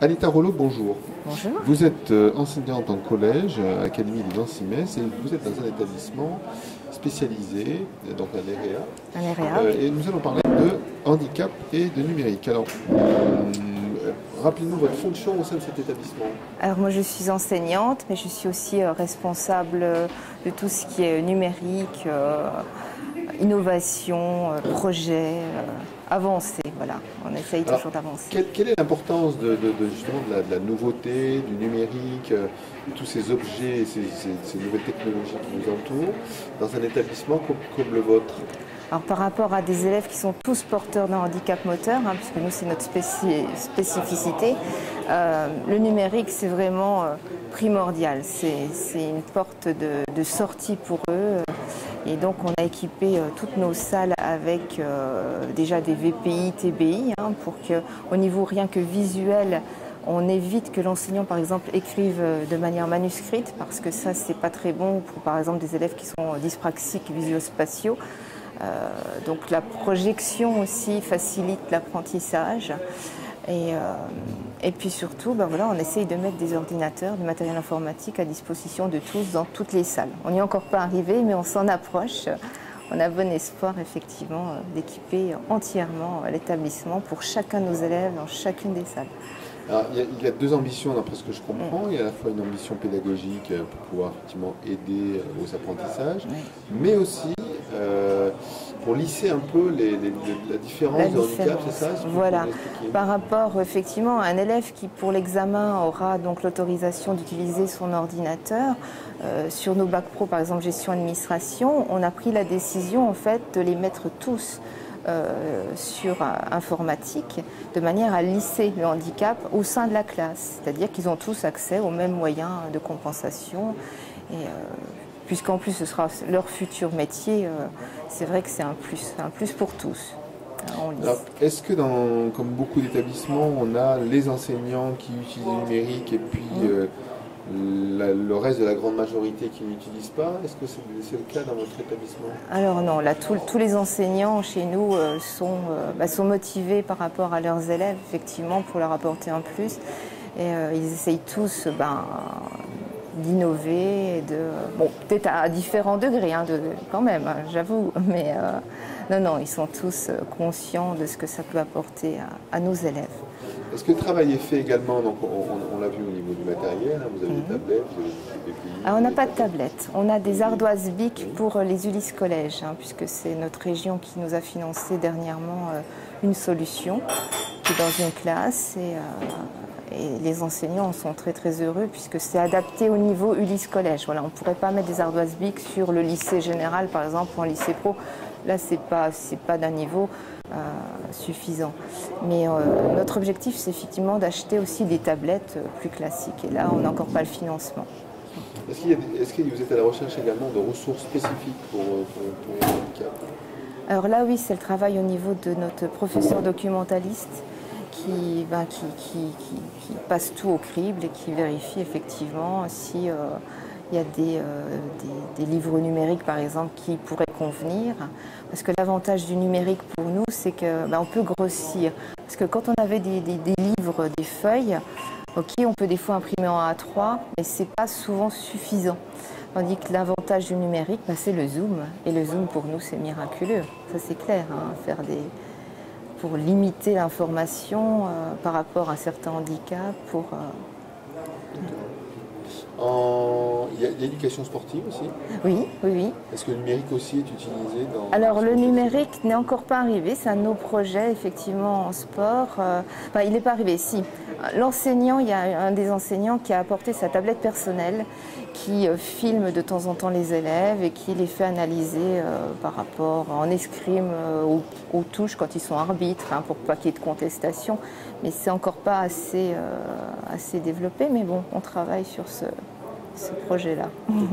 Anita Rollot, bonjour. Bonjour. Vous êtes enseignante en collège, à l'Académie des Nancy-Metz, et vous êtes dans un établissement spécialisé, donc à l'EREA. À l'EREA, oui. Et nous allons parler de handicap et de numérique. Alors, rappelez-nous votre fonction au sein de cet établissement. Alors moi je suis enseignante, mais je suis aussi responsable de tout ce qui est numérique, innovation, projet, avancée. Voilà, on essaye toujours d'avancer. Quelle est l'importance de la nouveauté, du numérique, de tous ces objets et ces nouvelles technologies qui nous entourent dans un établissement comme le vôtre? Alors, par rapport à des élèves qui sont tous porteurs d'un handicap moteur, hein, puisque nous c'est notre spécificité, le numérique c'est vraiment primordial, c'est une porte de sortie pour eux. Et donc on a équipé toutes nos salles avec déjà des VPI, TBI, hein, pour qu'au niveau rien que visuel, on évite que l'enseignant, par exemple, écrive de manière manuscrite, parce que ça, c'est pas très bon pour, par exemple, des élèves qui sont dyspraxiques, visuospatiaux. Donc la projection aussi facilite l'apprentissage. Et puis surtout, ben voilà, on essaye de mettre des ordinateurs, du matériel informatique à disposition de tous dans toutes les salles. On n'y est encore pas arrivé, mais on s'en approche. On a bon espoir, effectivement, d'équiper entièrement l'établissement pour chacun de nos élèves dans chacune des salles. Alors, il y a deux ambitions, d'après ce que je comprends. Il y a à la fois une ambition pédagogique pour pouvoir effectivement aider aux apprentissages, oui, mais aussi pour lisser un peu la différence de handicap, c'est ça? Voilà, par rapport effectivement à un élève qui pour l'examen aura donc l'autorisation d'utiliser son ordinateur, sur nos bacs pro par exemple gestion administration, on a pris la décision en fait de les mettre tous sur informatique de manière à lisser le handicap au sein de la classe, c'est-à-dire qu'ils ont tous accès aux mêmes moyens de compensation et puisqu'en plus ce sera leur futur métier, c'est vrai que c'est un plus pour tous. Est-ce que, comme beaucoup d'établissements, on a les enseignants qui utilisent le numérique et puis le reste de la grande majorité qui n'utilisent pas? Est-ce que c'est le cas dans votre établissement? Alors non, là tous les enseignants chez nous sont motivés par rapport à leurs élèves, effectivement, pour leur apporter un plus. Et ils essayent tous... d'innover, bon, peut-être à différents degrés, hein, quand même, hein, j'avoue, mais non, ils sont tous conscients de ce que ça peut apporter à nos élèves. Est-ce que le travail est fait également, donc on l'a vu au niveau du matériel, hein, vous avez des tablettes, des pays... Ah, on n'a pas de tablettes, on a des Ardoises BIC pour les ULIS collèges, hein, puisque c'est notre région qui nous a financé dernièrement une solution qui est dans une classe et les enseignants en sont très heureux puisque c'est adapté au niveau ULIS collège. Voilà, on ne pourrait pas mettre des Ardoises BIC sur le lycée général par exemple ou en lycée pro. Là, ce n'est pas d'un niveau suffisant. Mais notre objectif, c'est effectivement d'acheter aussi des tablettes plus classiques. Et là, on n'a encore pas le financement. Est-ce que vous êtes à la recherche également de ressources spécifiques pour les handicaps? Alors là, oui, c'est le travail au niveau de notre professeur documentaliste. Qui passe tout au crible et qui vérifie effectivement s'il y a des livres numériques par exemple qui pourraient convenir. Parce que l'avantage du numérique pour nous, c'est qu'on peut grossir. Parce que quand on avait des livres, des feuilles, ok, on peut des fois imprimer en A3, mais ce n'est pas souvent suffisant. Tandis que l'avantage du numérique, c'est le zoom. Et le zoom pour nous, c'est miraculeux. Ça c'est clair, hein, pour limiter l'information par rapport à certains handicaps. Il y a l'éducation sportive aussi? Oui. Est-ce que le numérique aussi est utilisé dans... Alors le numérique n'est encore pas arrivé, c'est un de nos projets effectivement en sport. Il n'est pas arrivé, si. L'enseignant, il y a un des enseignants qui a apporté sa tablette personnelle, qui filme de temps en temps les élèves et qui les fait analyser par rapport en escrime aux touches quand ils sont arbitres, hein, pour pas qu'il y ait de contestation. Mais c'est encore pas assez développé, mais bon, on travaille sur ce projet-là.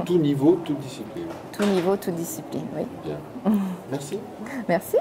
Tout niveau, toute discipline. Tout niveau, toute discipline, oui. Bien. Merci. Merci.